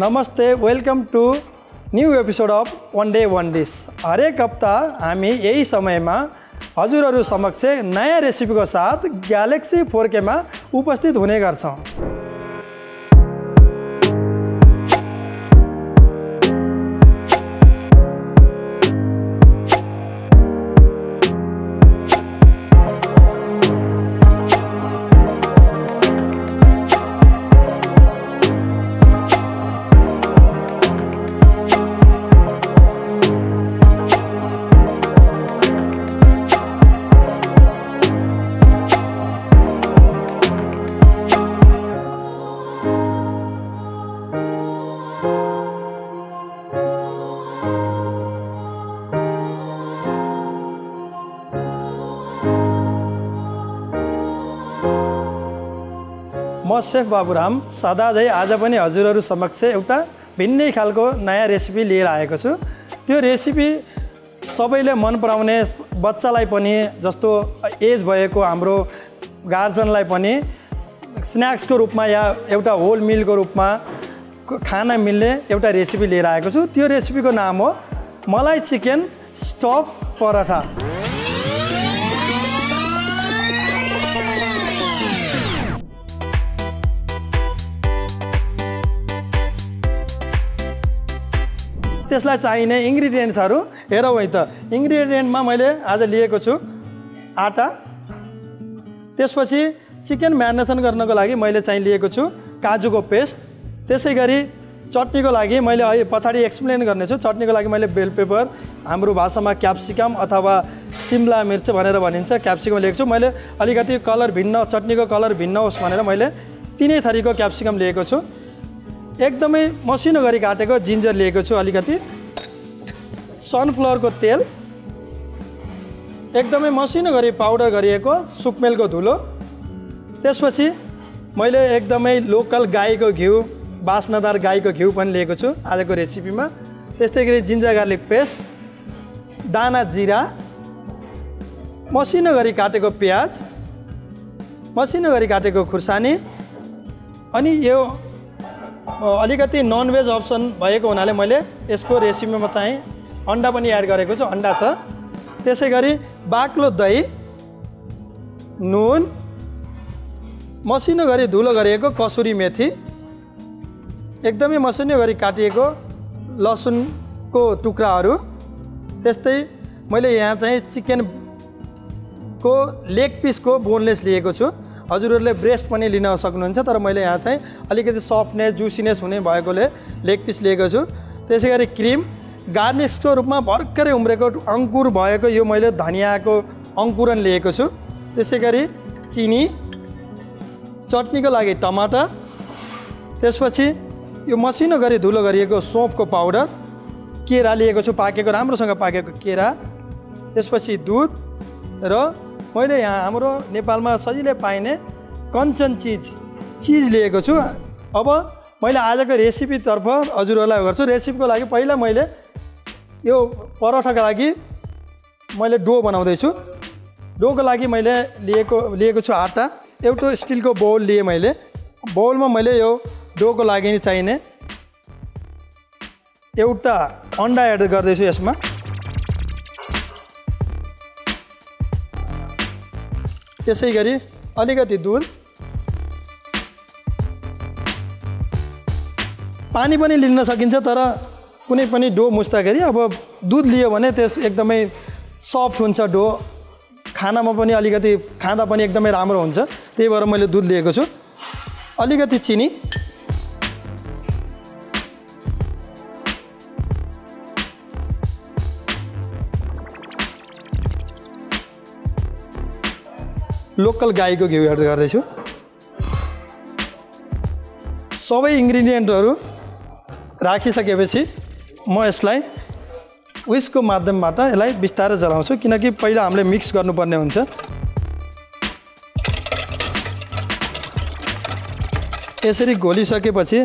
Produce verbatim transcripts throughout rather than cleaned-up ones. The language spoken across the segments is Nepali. नमस्ते welcome to new episode of one day one dish. हरेक हप्ता हामी यही समय में हजुरहरु समक्ष नयाँ रेसिपी को साथ गैलेक्सी फोर के में उपस्थित हुने गर्छौं। म शेफ बाबुराम सदाझै आज पनि हजुरहरु समक्ष एउटा भिन्नै खालको नयाँ रेसिपी लिएर आएको छु। त्यो रेसिपी सबैले मन पराउने, बच्चालाई पनि जस्तो एज भएको हाम्रो गार्जियनलाई पनि स्न्याक्सको रूपमा या एउटा होल मिलको रूपमा खान मिल्ने एउटा रेसिपी लिएर आएको छु। त्यो रेसिपीको नाम हो मलाई चिकन स्टफ पराठा। त्यसलाई चाहिने इन्ग्रेडिएन्ट्सहरु हेरौँ है त। इन्ग्रेडिएन्टमा मैले आज लिएको छु आटा, त्यसपछि चिकन म्यारिनेसन गर्नको लागि मैले चाहिँ लिएको छु काजुको पेस्ट, त्यसैगरी चटनीको लागि मैले अहिले पछाडी एक्सप्लेन गर्नेछु। चटनीको लागि मैले बेल पेपर, हाम्रो भाषामा क्याप्सिकम अथवा सिमला मिर्च भनेर भनिन्छ, क्याप्सिकम लिएको छु। मैले अलिकति कलर भिन्न, चटनीको कलर भिन्न होस् भनेर मैले तीनै थरीको क्याप्सिकम लिएको छु। एकदमै मसिनो गरी काटेको जिन्जर लिएको छु, अलिकति सनफ्लावरको तेल, एकदमै मसिनो गरी पाउडर गरिएको सुकमेलको धुलो, त्यसपछि मैले एकदमै लोकल गाईको घिउ, बास्नादार गाईको घिउ पनि लिएको छु आजको रेसिपीमा। त्यस्तै गरी जिन्जर गार्लिक पेस्ट, दाना जीरा, मसिनो गरी काटेको प्याज, मसिनो गरी काटेको खुर्सानी, अनि यो अलिकति ननभेज अप्सन भएको हुनाले मैले यसको रेसिपीमा चाहिँ अन्डा पनि एड गरेको छु, अन्डा छ। त्यसैगरी बाक्लो दही, नुन, मसिनो गरी धुलो गरिएको कसुरी मेथी, एकदमै मसिनो गरी काटिएको लसुनको टुक्राहरू। त्यस्तै मैले यहाँ चाहिँ चिकन को लेग पीसको बोनलेस लिएको छु। हजुरहरुले ब्रेस्ट पनि लिन सक्नुहुन्छ, तर मैले यहाँ चाहिँ अलिकति सफ्टनेस जुसिनेस हुने भएकोले लेग पीस लिएको छु। त्यसैगरी क्रिम, गार्निसको रूपमा भर्खरै उम्रेको अंकुर भएको यो मैले धनियाको अंकुरन लिएको छु। त्यसैगरी चिनी, चटनीको लागि टमाटर, त्यसपछि यो मसिनो गरी धुलो गरिएको सोपको पाउडर, केरा लिएको छु पाकेको, राम्रोसँग पाकेको केरा, त्यसपछि दुध र मैले यहाँ हाम्रो नेपालमा सजिलै पाइने कञ्चन चिज चिज लिएको छु। अब मैले आजको रेसिपीतर्फ हजुरहरूलाई गर्छु। रेसिपीको लागि पहिला मैले यो पराठाको लागि मैले डो बनाउँदैछु। डोको लागि मैले लिएको लिएको छु आटा, एउटा स्टिलको बाउल लिए मैले। बाउलमा मैले यो डोको लागि चाहिने एउटा अन्डा एड गर्दैछु यसमा। त्यसैगरी अलिकति दुध, पानी पनि लिन सकिन्छ, तर कुनै पनि डो मुस्दाखेरि अब दुध लियो भने त्यस एकदमै सफ्ट हुन्छ डो, खानामा पनि अलिकति खाँदा पनि एकदमै राम्रो हुन्छ, त्यही भएर मैले दुध लिएको छु। अलिकति चिनी, लोकल गाईको घिउ एड गर्दैछु। सबै इन्ग्रेडिएन्टहरू राखिसकेपछि म यसलाई विस्कको माध्यमबाट यसलाई बिस्तारै जलाउँछु, किनकि पहिला हामीले मिक्स गर्नुपर्ने हुन्छ। यसरी घोलिसकेपछि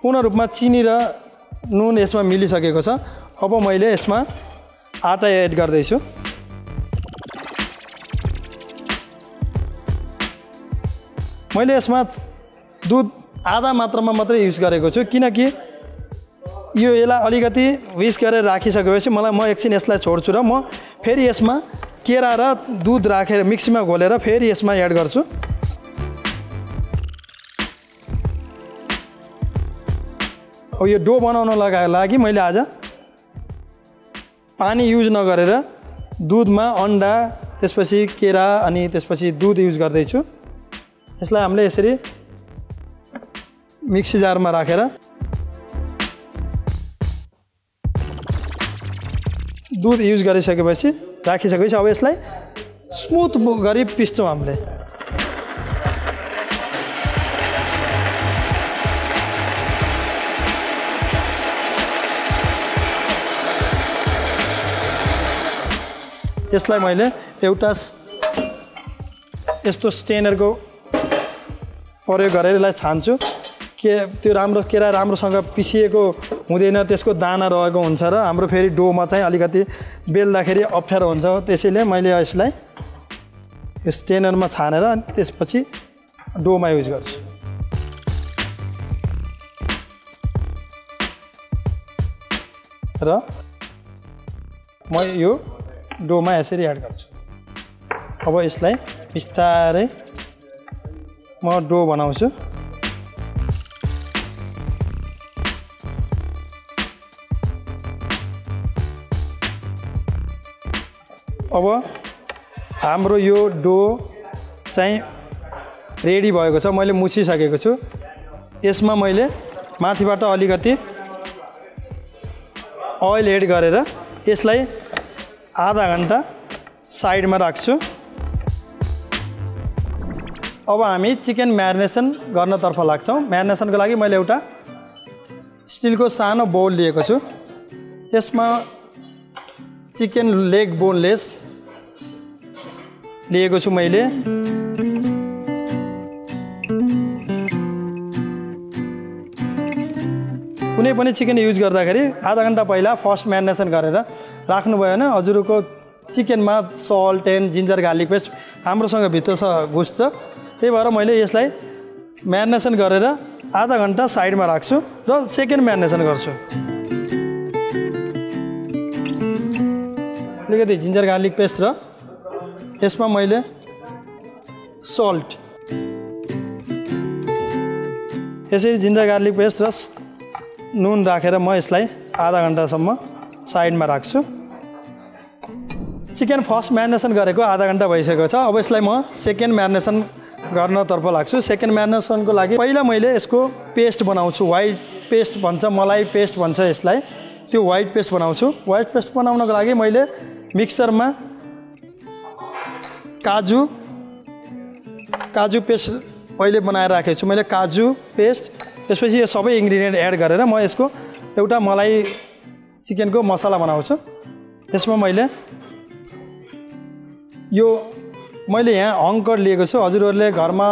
पूर्ण रूपमा चिनी र नुन यसमा मिलिसकेको छ। अब मैले यसमा आटा एड गर्दैछु। मैले यसमा दुध आधा मात्रामा मात्रै युज गरेको छु, किनकि यो यसलाई अलिकति विश गरेर राखिसकेपछि मलाई म एकछिन यसलाई छोड्छु र म फेरि यसमा केरा र दुध राखेर मिक्सीमा घोलेर फेरि यसमा एड गर्छु। अब यो डो बनाउन लागि मैले आज पानी युज नगरेर दुधमा अन्डा त्यसपछि केरा अनि त्यसपछि दुध युज गर्दै छु। यसलाई हामीले यसरी मिक्सी जारमा राखेर दूध यूज गरिसकेपछि राखिसकेपछि अब यसलाई स्मूथ गरी पिस्छौं हामीले। यसलाई मैले एउटा यस्तो स्टेनरको प्रयोग गरेर यसलाई छान्छु। के त्यो राम्रो केरा राम्रोसँग पिसिएको हुँदैन, त्यसको दाना रहेको हुन्छ र हाम्रो फेरि डोमा चाहिँ अलिकति बेल्दाखेरि अप्ठ्यारो हुन्छ। त्यसैले मैले यसलाई स्टेनरमा छानेर त्यसपछि डोमा युज गर्छु। र म यो डोमा यसरी एड गर्छु। अब यसलाई बिस्तारै म डो बनाउँछु। अब हाम्रो यो डो चाहिँ रेडी भएको छ, मैले मुछिसकेको छु। यसमा मैले माथिबाट अलिकति ओइल एड गरेर यसलाई आधा घन्टा साइडमा राख्छु। अब हामी चिकन म्यारिनेसन गर्नतर्फ लाग्छौँ। म्यारिनेसनको लागि मैले एउटा स्टिलको सानो बाउल लिएको छु। यसमा चिकन लेग बोनलेस लिएको छु मैले। कुनै पनि चिकन युज गर्दाखेरि आधा घन्टा पहिला फर्स्ट म्यारिनेसन गरेर राख्नुभयो भने हजुरको चिकनमा salt and ginger garlic paste राम्रोसँग भित्र घुस्छ। त्यही भएर मैले यसलाई म्यारिनेसन गरेर आधा घन्टा साइडमा राख्छु र सेकेन्ड म्यारिनेसन गर्छु। अलिकति जिन्जर गार्लिक पेस्ट र यसमा मैले सल्ट, यसरी जिन्जर गार्लिक पेस्ट र नुन राखेर म यसलाई आधा घन्टासम्म साइडमा राख्छु। चिकन फर्स्ट म्यारिनेसन गरेको आधा घन्टा भइसकेको छ। अब यसलाई म सेकेन्ड म्यारिनेसन गर्नतर्फ लाग्छु। सेकेन्ड म्यारिनेसनको लागि पहिला मैले यसको पेस्ट बनाउँछु। वाइट पेस्ट भन्छ, मलाई पेस्ट भन्छ यसलाई। त्यो वाइट पेस्ट बनाउँछु। वाइट पेस्ट बनाउनको लागि मैले मिक्सरमा काजु काजु पेस्ट पहिले बनाएर राखेको छु। मैले काजु पेस्ट त्यसपछि यो सबै इन्ग्रेडिएन्ट एड गरेर म यसको एउटा मलाई चिकनको मसाला बनाउँछु। यसमा मैले यो मैले यहाँ हङकर लिएको छु। हजुरहरूले घरमा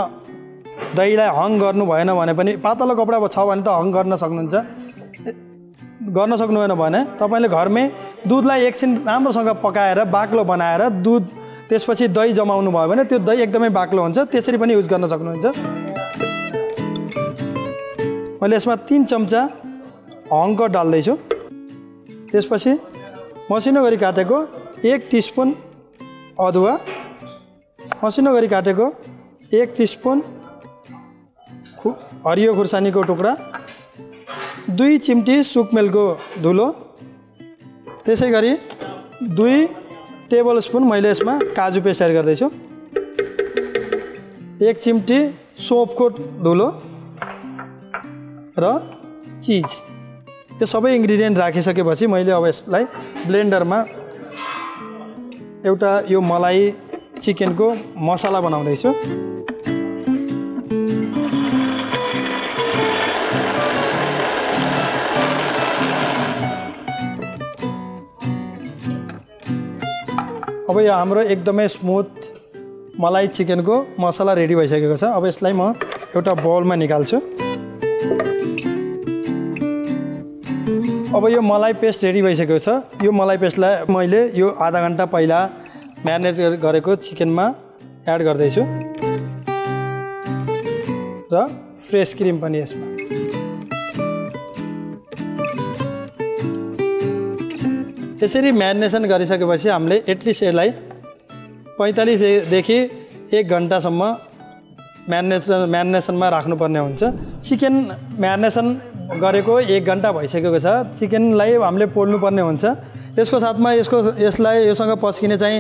दहीलाई हङ गर्नु भएन भने पनि पातलो कपडा छ भने त हङ गर्न सक्नुहुन्छ। गर्न सक्नुहुएन भने तपाईँले घरमै दुधलाई एकछिन राम्रोसँग पकाएर बाक्लो बनाएर दुध त्यसपछि दही जमाउनु भयो भने त्यो दही एकदमै बाक्लो हुन्छ, त्यसरी पनि युज गर्न सक्नुहुन्छ। मैले यसमा तीन चम्चा हङकर डाल्दैछु। त्यसपछि मसिनो गरी काटेको एक टिस्पुन अदुवा, मसिनो गरी काटेको एक टिस्पुन खु हरियो खुर्सानीको टुक्रा, दुई चिम्टी सुकमेलको धुलो, त्यसै गरी दुई टेबल स्पून मैले यसमा काजु पेस्ट एड गर्दैछु, एक चिम्टी सोपको धुलो र चिज। यो सबै इन्ग्रिडियन्ट राखिसकेपछि मैले अब यसलाई ब्लेन्डरमा एउटा यो मलाई चिकनको मसाला बनाउँदैछु। अब यो हाम्रो एकदमै स्मुथ मलाई चिकनको मसाला रेडी भइसकेको छ। अब यसलाई म एउटा बाउलमा निकाल्छु। अब यो मलाई पेस्ट रेडी भइसकेको छ। यो मलाई पेस्टलाई मैले यो आधा घन्टा पहिला म्यारिनेट गरेको चिकनमा एड गर्दैछु र फ्रेस क्रिम पनि यसमा। यसरी म्यारिनेसन गरिसकेपछि हामीले एटलिस्ट यसलाई पैंतालीस देखि एक घण्टासम्म म्यारिनेसन म्यारिनेसनमा राख्नुपर्ने हुन्छ। चिकन म्यारिनेसन गरेको एक घण्टा भइसकेको छ। चिकनलाई हामीले पोल्नुपर्ने हुन्छ। यसको साथमा यसको यसलाई योसँग पस्किने चाहिँ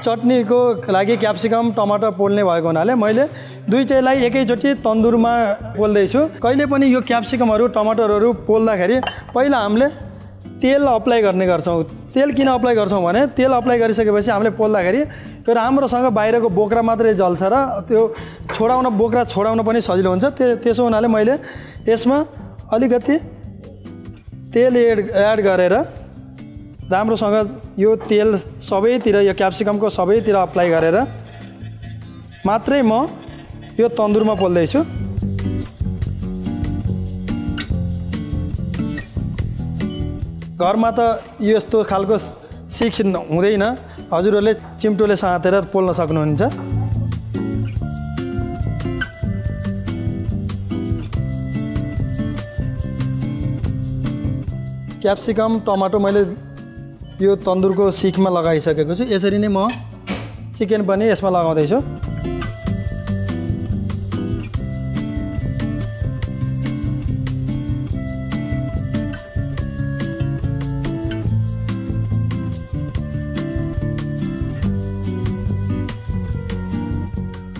चटनीको लागि क्याप्सिकम टमाटर पोल्ने भएको हुनाले मैले दुईटैलाई एकैचोटि तन्दुरमा पोल्दैछु। कहिले पनि यो क्याप्सिकमहरू टमाटरहरू पोल्दाखेरि पहिला हामीले तेल अप्लाई गर्ने गर्छौं। तेल किन अप्लाई गर्छौं भने तेल अप्लाई गरिसकेपछि हामीले पोल्दाखेरि त्यो राम्रोसँग बाहिरको बोक्रा मात्रै जल्छ र त्यो छोडाउन बोक्रा छोडाउन पनि सजिलो हुन्छ। त्यसो हुनाले मैले यसमा अलिकति तेल एड एड गरेर राम्रोसँग यो तेल सबैतिर यो क्याप्सिकमको सबैतिर अप्लाई गरेर मात्रै म यो तन्दुरमा पोल्दैछु। घरमा त यस्तो खालको सिख हुँदैन, हजुरहरूले चिम्टोले सातेर पोल्न सक्नुहुन्छ। क्याप्सिकम टमाटो मैले यो तन्दुरको सिखमा लगाइसकेको छु। यसरी नै म चिकन पनि यसमा लगाउँदैछु।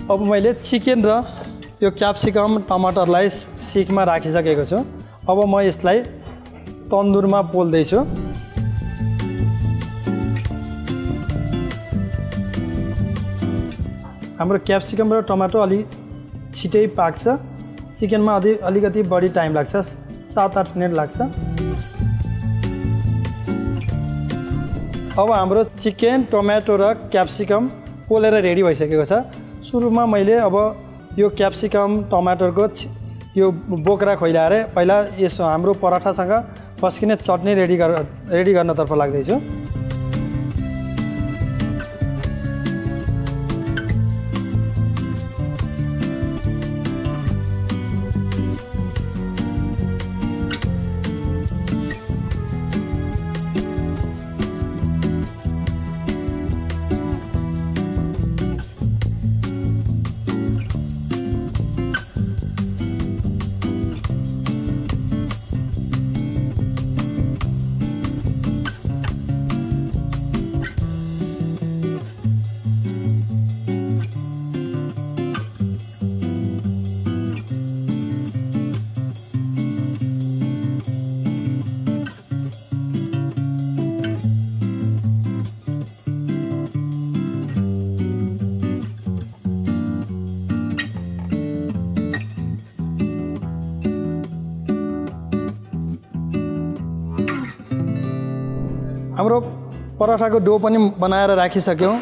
अब मैले चिकन र यो क्याप्सिकम टमाटरलाई सिखमा राखिसकेको छु। अब म यसलाई तन्दुरमा पोल्दैछु। हाम्रो क्याप्सिकम र टमाटर अलि छिटै पाक्छ, चिकनमा अलि अलिकति बढी टाइम लाग्छ, सात आठ मिनट लाग्छ। अब हाम्रो चिकन टमाटो र क्याप्सिकम पोलेर रेडी भइसकेको छ। सुरुमा मैले अब यो क्याप्सिकम टमाटरको यो बोक्रा खोइलाएर पहिला यस हाम्रो पराठासँग पस्किने चटनी रेडी गर रेडी गर्नतर्फ लाग्दैछु। हाम्रो पराठाको डो पनि बनाएर राखिसक्यौँ,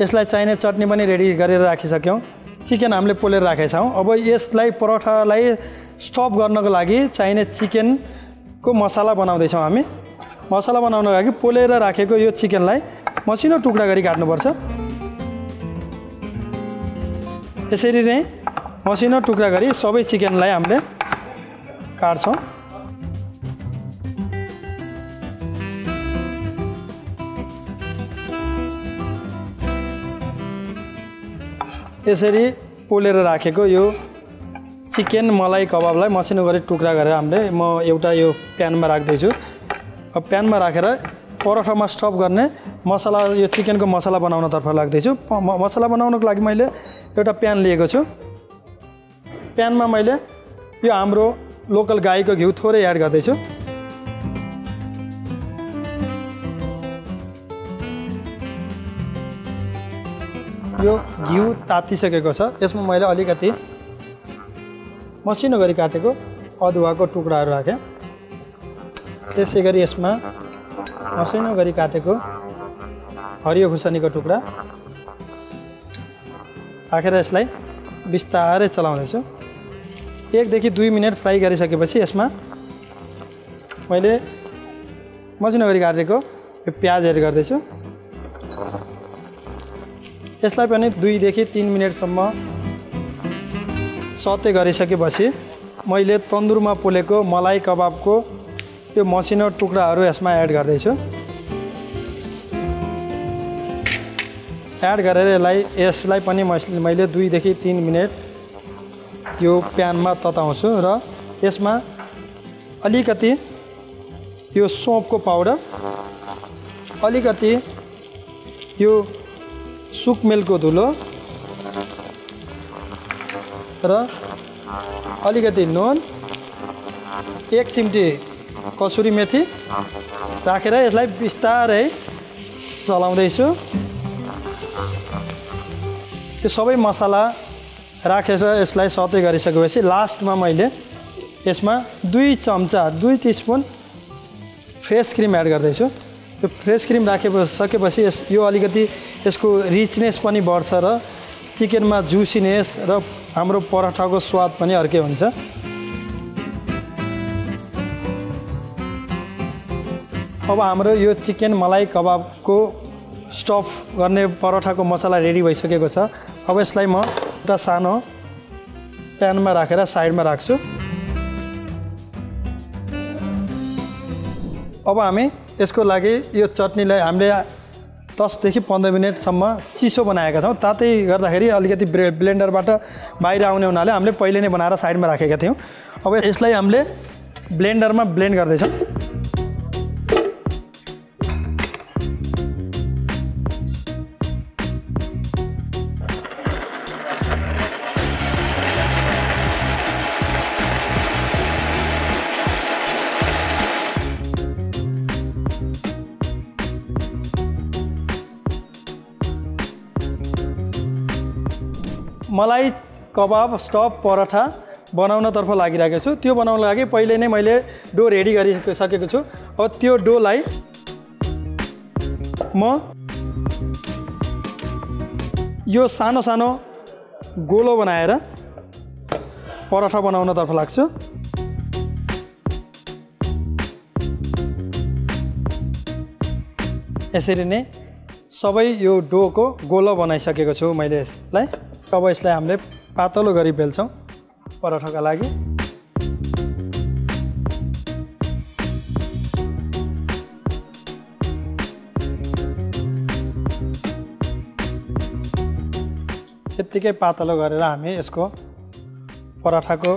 यसलाई चाहिने चटनी पनि रेडी गरेर राखिसक्यौँ, चिकन हामीले पोलेर राखेका छौँ। अब यसलाई पराठालाई स्टफ गर्नको लागि चाहिने चिकनको मसाला बनाउँदैछौँ। हामी मसाला बनाउनको लागि पोलेर राखेको यो चिकनलाई मसिनो टुक्रा गरी काट्नुपर्छ। यसरी नै मसिनो टुक्रा गरी सबै चिकनलाई हामीले काट्छौँ। यसरी पोलेर राखेको यो चिकन मलाई कबाबलाई मसिनो गरी टुक्रा गरेर हामीले म एउटा यो प्यानमा राख्दैछु। अब प्यानमा राखेर पराठामा स्टफ गर्ने मसाला यो चिकनको मसाला बनाउनतर्फ लाग्दैछु। मसाला बनाउनको लागि मैले एउटा प्यान लिएको छु। प्यानमा मैले यो हाम्रो लोकल गाईको घिउ थोरै एड गर्दैछु। यो घिउ तातिसकेको छ, यसमा मैले अलिकति मसिनो गरी काटेको अदुवाको टुक्राहरू राखेँ। त्यसै गरी यसमा मसिनो गरी काटेको हरियो खुर्सानीको टुक्रा राखेर यसलाई बिस्तारै चलाउँदैछु। एकदेखि दुई मिनट फ्राई गरिसकेपछि यसमा मैले मसिनो गरी काटेको यो प्याज एड गर्दैछु। यसलाई पनि दुईदेखि तीन मिनटसम्म सते गरिसकेपछि मैले तन्दुरमा पोलेको मलाई कबाबको यो मसिनो टुक्राहरू यसमा एड गर्दैछु। एड गरेर यसलाई यसलाई पनि मैले दुई देखि तीन मिनेट यो प्यानमा तताउँछु र यसमा अलिकति यो सोपको पाउडर, अलिकति यो सुकमेलको धुलो र अलिकति नुन, एक चिम्टी कसुरी मेथी राखेर यसलाई बिस्तारै चलाउँदैछु। यो सबै मसाला राखेर यसलाई सते गरिसकेपछि लास्टमा मैले यसमा दुई चम्चा दुई टीस्पून फ्रेस क्रिम एड गर्दैछु। यो फ्रेस क्रिम राखेपछि यस यो अलिकति यसको रिचनेस पनि बढ्छ र चिकनमा जुसिनेस र हाम्रो पराठाको स्वाद पनि अर्कै हुन्छ। अब हाम्रो यो चिकन मलाई कबाबको स्टफ गर्ने पराठाको मसाला रेडी भइसकेको छ। अब यसलाई म एउटा सानो प्यानमा राखेर साइडमा राख्छु। अब हामी यसको लागि यो चटनीलाई हामीले दस देखि पन्ध्र मिनटसम्म चिसो बनाएका छौँ। तातै गर्दाखेरि अलिकति ब्लेन्डरबाट बाहिर आउने हुनाले हामीले पहिले नै बनाएर साइडमा राखेका थियौँ। अब यसलाई हामीले ब्लेन्डरमा ब्लेन्ड गर्दैछौँ। मलाई कबाब स्टफ पराठा बनाउनतर्फ लागिरहेको छु। त्यो बनाउनको लागि पहिले नै मैले डो रेडी गरिसकेको छु। अब त्यो डोलाई म यो सानो सानो गोलो बनाएर पराठा बनाउनतर्फ लाग्छु। यसरी नै सबै यो डोको गोलो बनाइसकेको छु मैले यसलाई। अब यसलाई हामीले पातलो गरी बेल्छौँ पराठाका लागि। यत्तिकै पातलो गरेर हामी यसको पराठाको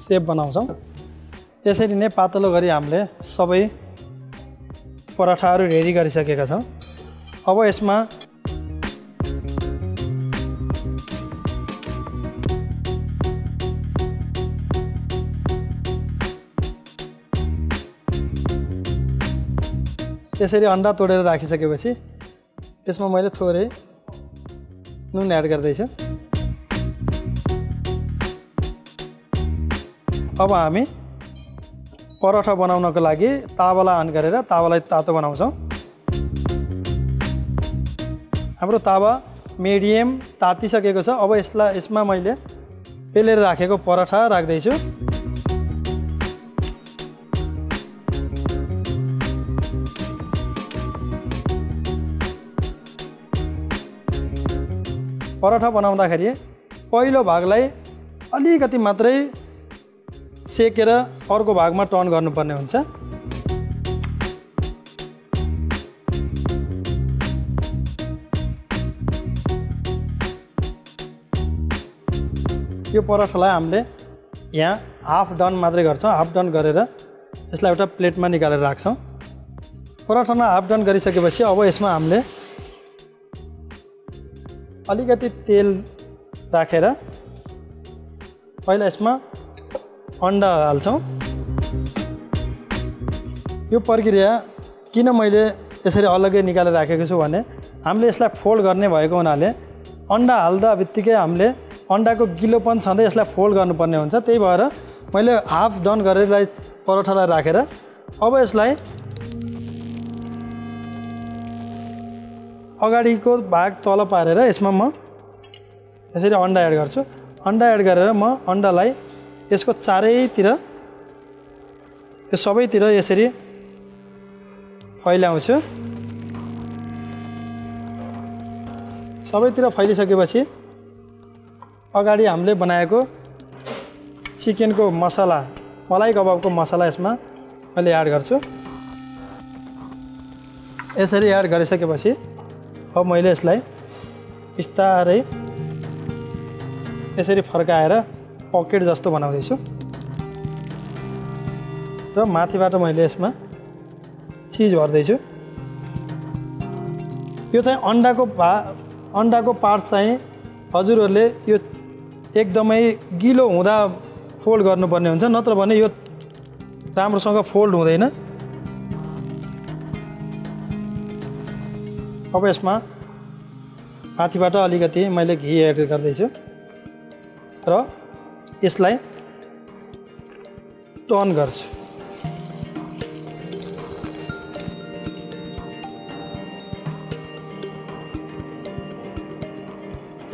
सेप बनाउँछौँ। यसरी नै पातलो गरी हामीले सबै पराठाहरू रेडी गरिसकेका छौँ। अब यसमा यसरी अन्डा तोडेर राखिसकेपछि यसमा मैले थोरै नुन एड गर्दैछु। अब हामी पराठा बनाउनको लागि तावाला अन गरेर तावालाई तातो बनाउँछौँ। हाम्रो तावा मिडियम तातिसकेको छ। अब यसलाई यसमा मैले बेलेर राखेको पराठा राख्दैछु। पराठा बनाउँदाखेरि पहिलो भागलाई अलिकति मात्रै सेकेर अर्को भागमा टर्न गर्नुपर्ने हुन्छ। यो पराठालाई हामीले यहाँ हाफ डन मात्रै गर्छौँ। हाफ डन गरेर यसलाई एउटा प्लेटमा निकालेर राख्छौँ। पराठामा हाफ डन गरिसकेपछि अब यसमा हामीले अलिकति तेल राखेर पहिला यसमा अन्डा हाल्छौँ। यो प्रक्रिया किन मैले यसरी अलग्गै निकालेर राखेको छु भने हामीले यसलाई फोल्ड गर्ने भएको हुनाले अन्डा हाल्दा बित्तिकै हामीले अन्डाको गिलोपन छँदै यसलाई फोल्ड गर्नुपर्ने हुन्छ। त्यही भएर मैले हाफ डन गरेर परोठालाई राखेर अब यसलाई अगाडिको भाग तल पारेर यसमा म यसरी अन्डा एड गर्छु। अन्डा एड गरेर म अन्डालाई यसको चारैतिर यो सबैतिर यसरी फैलाउँछु। सबैतिर फैलिसकेपछि अगाडि हामीले बनाएको चिकनको मसाला मलाई कबाबको मसाला यसमा मैले एड गर्छु। यसरी एड गरिसकेपछि अब मैले यसलाई बिस्तारै यसरी फर्काएर पकेट जस्तो बनाउँदैछु र माथिबाट मैले यसमा चीज भर्दैछु। यो चाहिँ अन्डाको पा अन्डाको पार्ट चाहिँ हजुरहरूले यो एकदमै गिलो हुँदा फोल्ड गर्नुपर्ने हुन्छ, नत्र भने यो राम्रोसँग फोल्ड हुँदैन। अब यसमा माथिबाट अलिकति मैले घी एड गर्दैछु र यसलाई टर्न गर्छु।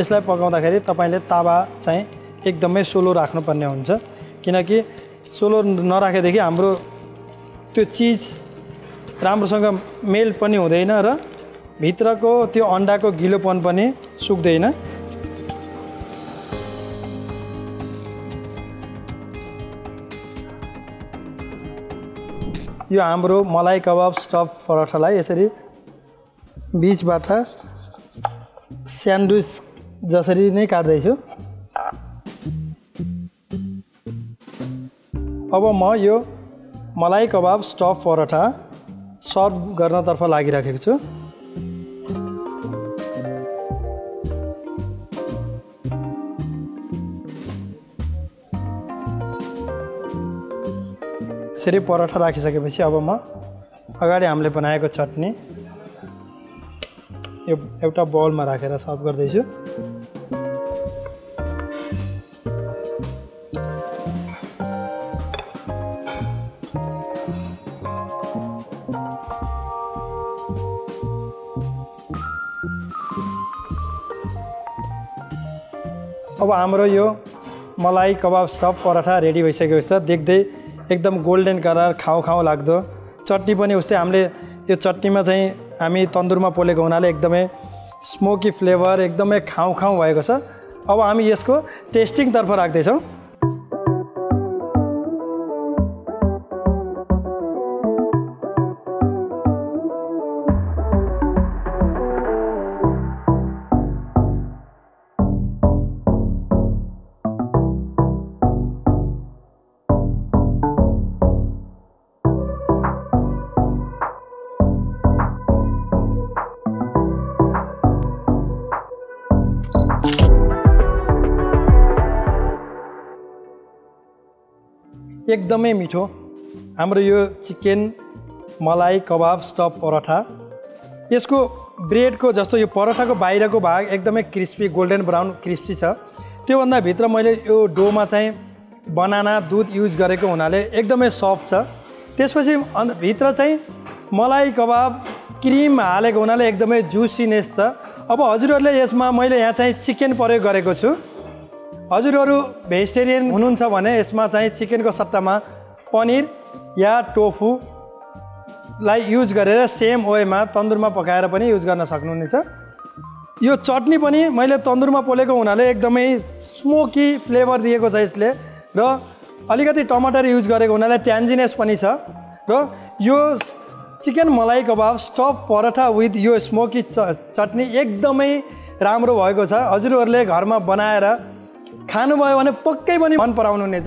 यसलाई पकाउँदाखेरि तपाईले तावा चाहिँ एकदमै सोलो राख्नुपर्ने हुन्छ, किनकि सोलो नराखेदेखि हाम्रो त्यो चीज राम्रोसँग मेल्ट पनि हुँदैन र भित्रको त्यो अन्डाको गिलोपन पनि सुक्दैन। यो हाम्रो मलाई कबाब स्टफ पराठालाई यसरी बीचबाट स्यान्डविच जसरी नै काट्दैछु। अब म यो मलाई कबाब स्टफ पराठा सर्भ गर्नतर्फ लागिराखेको छु। यसरी पराठा राखिसकेपछि अब म अगाडि हामीले बनाएको चटनी यो एउटा बाउलमा राखेर सर्भ गर्दैछु। अब हाम्रो यो मलाई कबाब स्टफ पराठा रेडी भइसकेको छ। देख्दै एकदम गोल्डन कलर खाऊ खाऊ लाग्दो। चटनी पनि उस्तै, हामीले यो चटनीमा चाहिँ हामी तन्दुरमा पोलेको हुनाले एकदमै स्मोकी फ्लेभर एकदमै खाऊ खाऊ भएको छ। अब हामी यसको टेस्टिङतर्फ राख्दैछौँ। एकदमै मिठो हाम्रो यो चिकन मलाई कबाब स्टफ पराठा। यसको ब्रेडको जस्तो यो पराठाको बाहिरको भाग एकदमै क्रिस्पी गोल्डन ब्राउन क्रिस्पी छ, त्योभन्दा भित्र मैले यो डोमा चाहिँ बनाना दुध युज गरेको हुनाले एकदमै सफ्ट छ। त्यसपछि अन्त भित्र चाहिँ मलाई कबाब क्रिम हालेको हुनाले एकदमै जुसिनेस छ। अब हजुरहरूले यसमा मैले यहाँ चाहिँ चिकन प्रयोग गरेको छु। हजुरहरू भेजिटेरियन हुनुहुन्छ भने यसमा चाहिँ चिकनको सट्टामा पनीर या टोफूलाई युज गरेर सेम वेमा तन्दुरमा पकाएर पनि युज गर्न सक्नुहुनेछ। यो चटनी पनि मैले तन्दुरमा पोलेको हुनाले एकदमै स्मोकी फ्लेभर दिएको छ यसले, र अलिकति टमाटर युज गरेको हुनाले ट्यान्जिनेस पनि छ। र यो चिकन मलाई कबाब स्टफ पराठा विथ यो स्मोकी चटनी एकदमै राम्रो भएको छ। हजुरहरूले घरमा बनाएर खानुभयो भने पक्कै पनि मन पराउनुहुनेछ।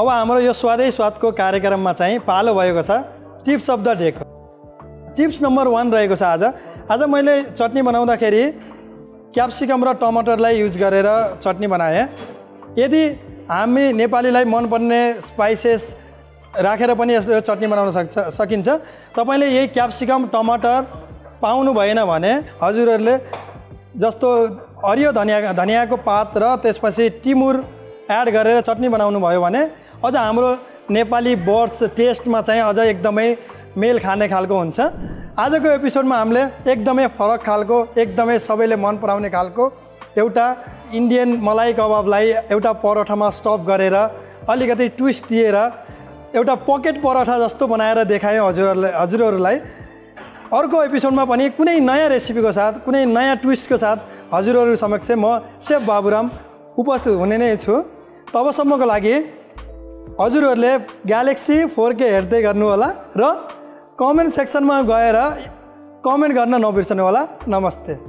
अब हाम्रो यो स्वादै स्वादको कार्यक्रममा चाहिँ पालो भएको छ tips of the day. Tips number one रहेको छ आज आज मैले चटनी बनाउँदाखेरि क्याप्सिकम र टमाटरलाई युज गरेर चटनी बनाएँ। यदि हामी नेपालीलाई मनपर्ने स्पाइसेस राखेर पनि यस्तो चटनी बनाउन सक्छ सकिन्छ। तपाईँले यही क्याप्सिकम टमाटर पाउनु भएन भने हजुरहरूले जस्तो हरियो धनिया धनियाको पात र त्यसपछि टिमुर एड गरेर चटनी बनाउनु भयो भने अझ हाम्रो नेपाली बर्ड्स टेस्टमा चाहिँ अझ एकदमै मेल खाने खालको हुन्छ। आजको एपिसोडमा हामीले एकदमै फरक खालको एकदमै सबैले मन पराउने खालको एउटा इन्डियन मलाई कबाबलाई एउटा परोठामा स्टफ गरेर अलिकति ट्विस्ट दिएर एउटा पकेट परोठा जस्तो बनाएर देखायौँ हजुरहरूलाई हजुरहरूलाई अर्को एपिसोडमा पनि कुनै नयाँ रेसिपीको साथ कुनै नयाँ ट्विस्टको साथ हजुरहरू समक्ष म सेफ बाबुराम उपस्थित हुने नै छु। तबसम्मको लागि हजुरहरूले ग्यालेक्सी फोर के हेर्दै गर्नुहोला र कमेन्ट सेक्सनमा गएर कमेन्ट गर्न नबिर्सनु होला। नमस्ते।